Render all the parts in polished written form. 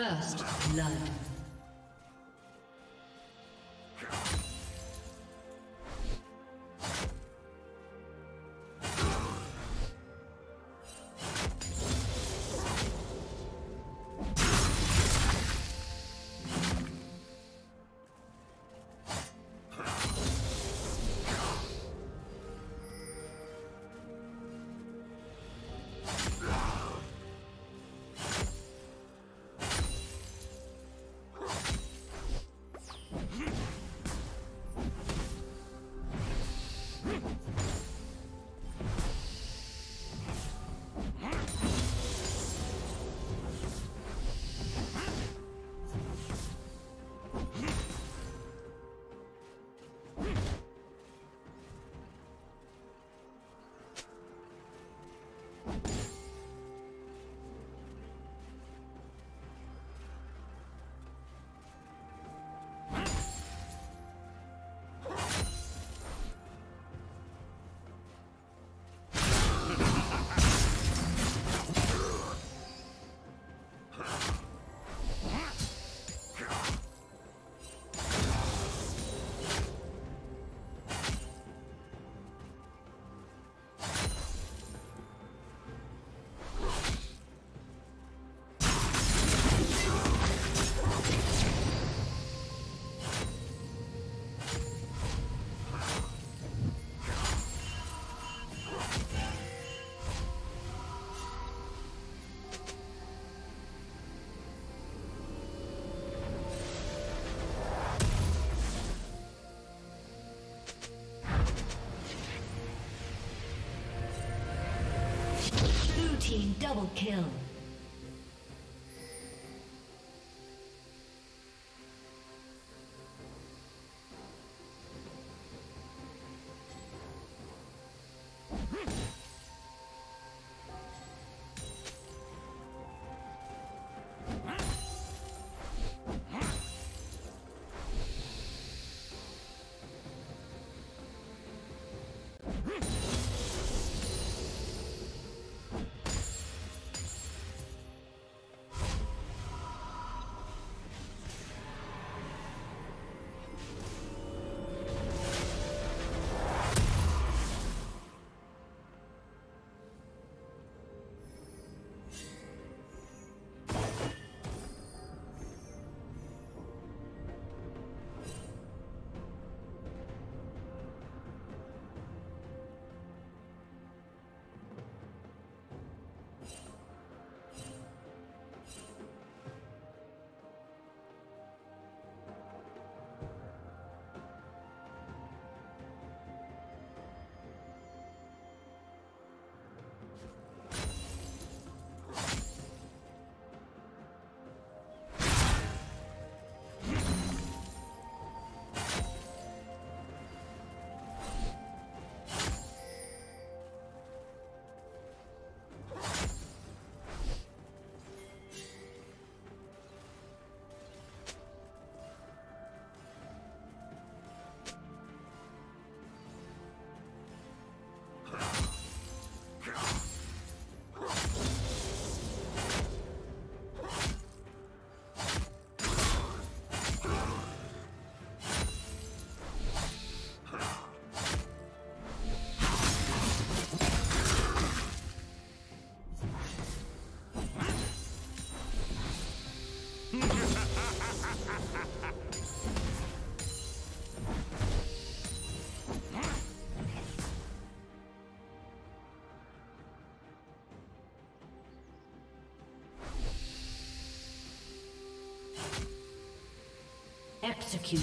First blood. Double kill. Executed.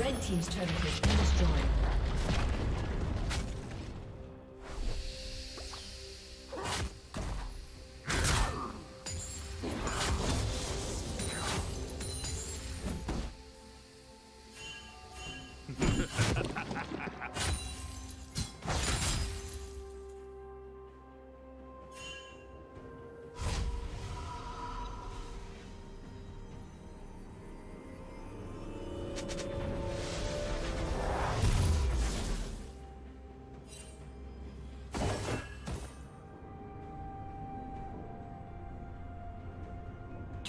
Red team's turret has been destroyed.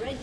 Red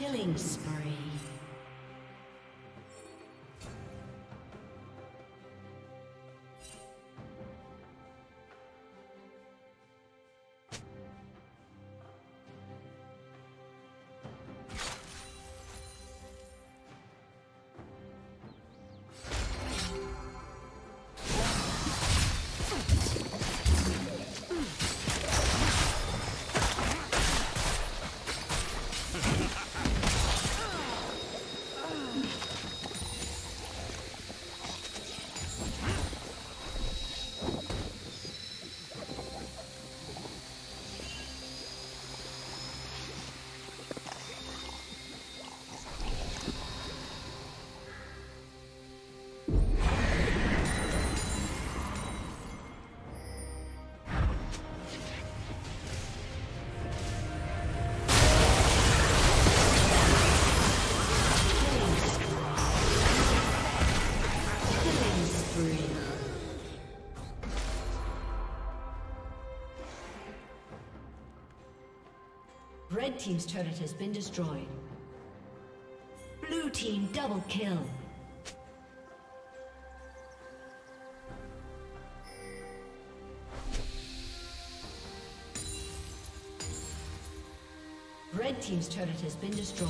Killing spree. Red team's turret has been destroyed. Blue team double kill. Red team's turret has been destroyed.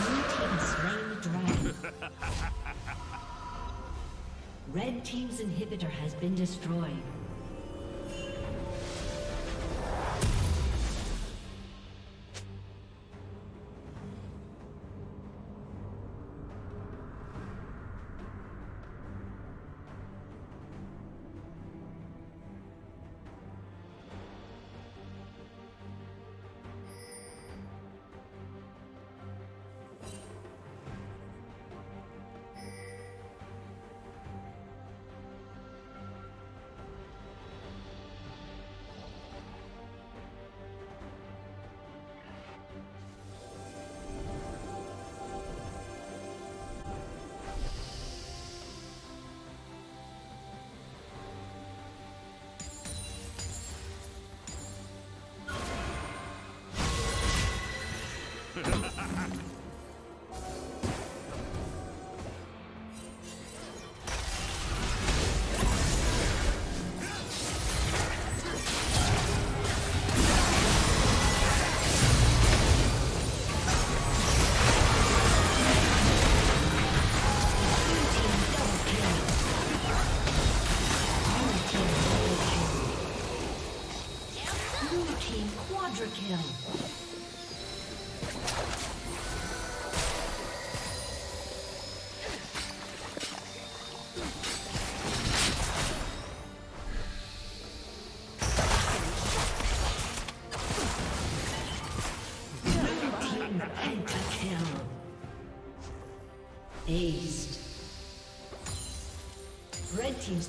Blue team has slain the dragon. Red team's inhibitor has been destroyed. Aced. Red team's